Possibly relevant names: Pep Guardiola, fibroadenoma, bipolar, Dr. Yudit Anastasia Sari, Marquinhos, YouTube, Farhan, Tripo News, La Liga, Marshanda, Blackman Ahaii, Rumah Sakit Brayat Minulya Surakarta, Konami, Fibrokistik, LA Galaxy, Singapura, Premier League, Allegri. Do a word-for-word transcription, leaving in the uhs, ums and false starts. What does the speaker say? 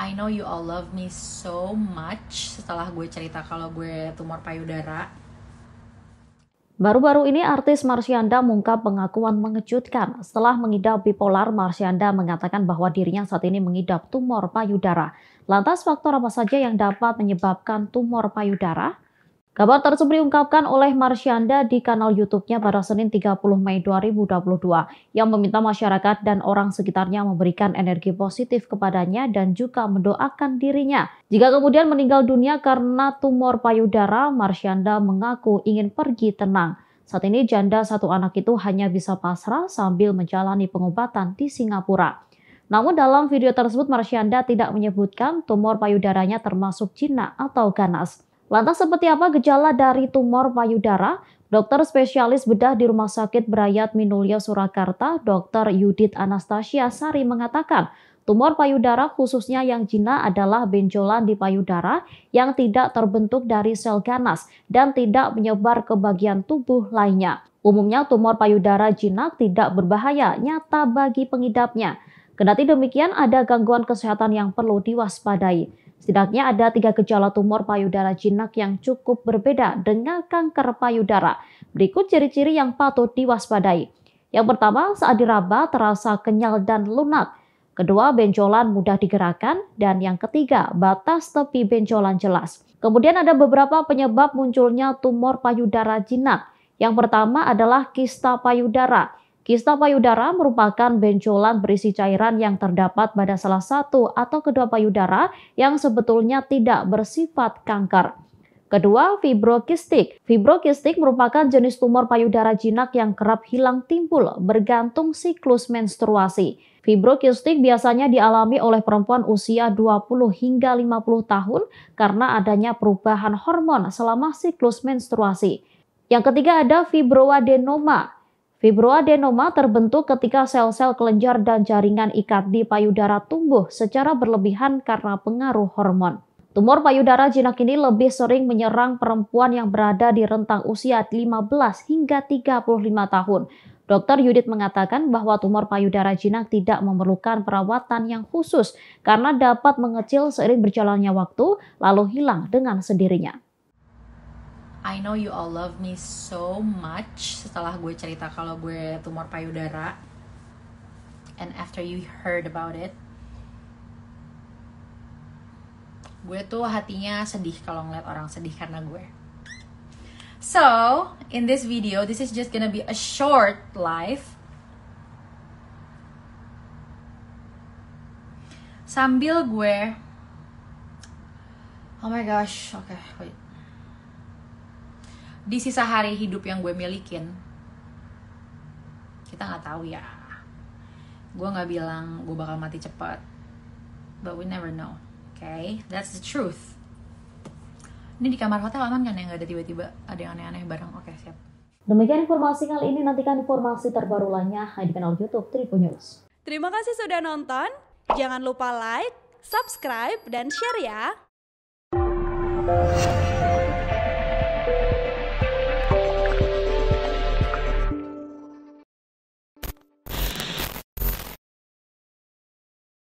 I know you all love me so much. Setelah gue cerita kalau gue tumor payudara. Baru-baru ini artis Marshanda mengungkap pengakuan mengejutkan. Setelah mengidap bipolar, Marshanda mengatakan bahwa dirinya saat ini mengidap tumor payudara. Lantas faktor apa saja yang dapat menyebabkan tumor payudara? Kabar tersebut diungkapkan oleh Marshanda di kanal YouTube-nya pada Senin tiga puluh Mei dua ribu dua puluh dua yang meminta masyarakat dan orang sekitarnya memberikan energi positif kepadanya dan juga mendoakan dirinya. Jika kemudian meninggal dunia karena tumor payudara, Marshanda mengaku ingin pergi tenang. Saat ini janda satu anak itu hanya bisa pasrah sambil menjalani pengobatan di Singapura. Namun dalam video tersebut Marshanda tidak menyebutkan tumor payudaranya termasuk jinak atau ganas. Lantas seperti apa gejala dari tumor payudara? Dokter spesialis bedah di Rumah Sakit Brayat Minulya Surakarta, Dokter Yudit Anastasia Sari mengatakan, tumor payudara khususnya yang jinak adalah benjolan di payudara yang tidak terbentuk dari sel ganas dan tidak menyebar ke bagian tubuh lainnya. Umumnya tumor payudara jinak tidak berbahaya nyata bagi pengidapnya. Kendati demikian ada gangguan kesehatan yang perlu diwaspadai. Setidaknya ada tiga gejala tumor payudara jinak yang cukup berbeda dengan kanker payudara. Berikut ciri-ciri yang patut diwaspadai. Yang pertama, saat diraba terasa kenyal dan lunak. Kedua, benjolan mudah digerakkan. Dan yang ketiga, batas tepi benjolan jelas. Kemudian ada beberapa penyebab munculnya tumor payudara jinak. Yang pertama adalah kista payudara. Kista payudara merupakan benjolan berisi cairan yang terdapat pada salah satu atau kedua payudara yang sebetulnya tidak bersifat kanker. Kedua, fibrokistik. Fibrokistik merupakan jenis tumor payudara jinak yang kerap hilang timbul bergantung siklus menstruasi. Fibrokistik biasanya dialami oleh perempuan usia dua puluh hingga lima puluh tahun karena adanya perubahan hormon selama siklus menstruasi. Yang ketiga ada fibroadenoma. Fibroadenoma terbentuk ketika sel-sel kelenjar dan jaringan ikat di payudara tumbuh secara berlebihan karena pengaruh hormon. Tumor payudara jinak ini lebih sering menyerang perempuan yang berada di rentang usia lima belas hingga tiga puluh lima tahun. Dokter Yudit mengatakan bahwa tumor payudara jinak tidak memerlukan perawatan yang khusus karena dapat mengecil seiring berjalannya waktu lalu hilang dengan sendirinya. I know you all love me so much. Setelah gue cerita kalau gue tumor payudara, and after you heard about it, gue tuh hatinya sedih kalau ngeliat orang sedih karena gue. So, in this video, this is just gonna be a short live. Sambil gue, oh my gosh, okay, wait. Di sisa hari hidup yang gue milikin, kita nggak tahu ya. Gue nggak bilang gue bakal mati cepat, but we never know, okay? That's the truth. Ini di kamar hotel aman kan yang nggak ada tiba-tiba ada yang aneh-aneh bareng, oke okay, siap. Demikian informasi kali ini, nantikan informasi terbaru lainnya di kanal YouTube Tripo News. Terima kasih sudah nonton, jangan lupa like, subscribe, dan share ya.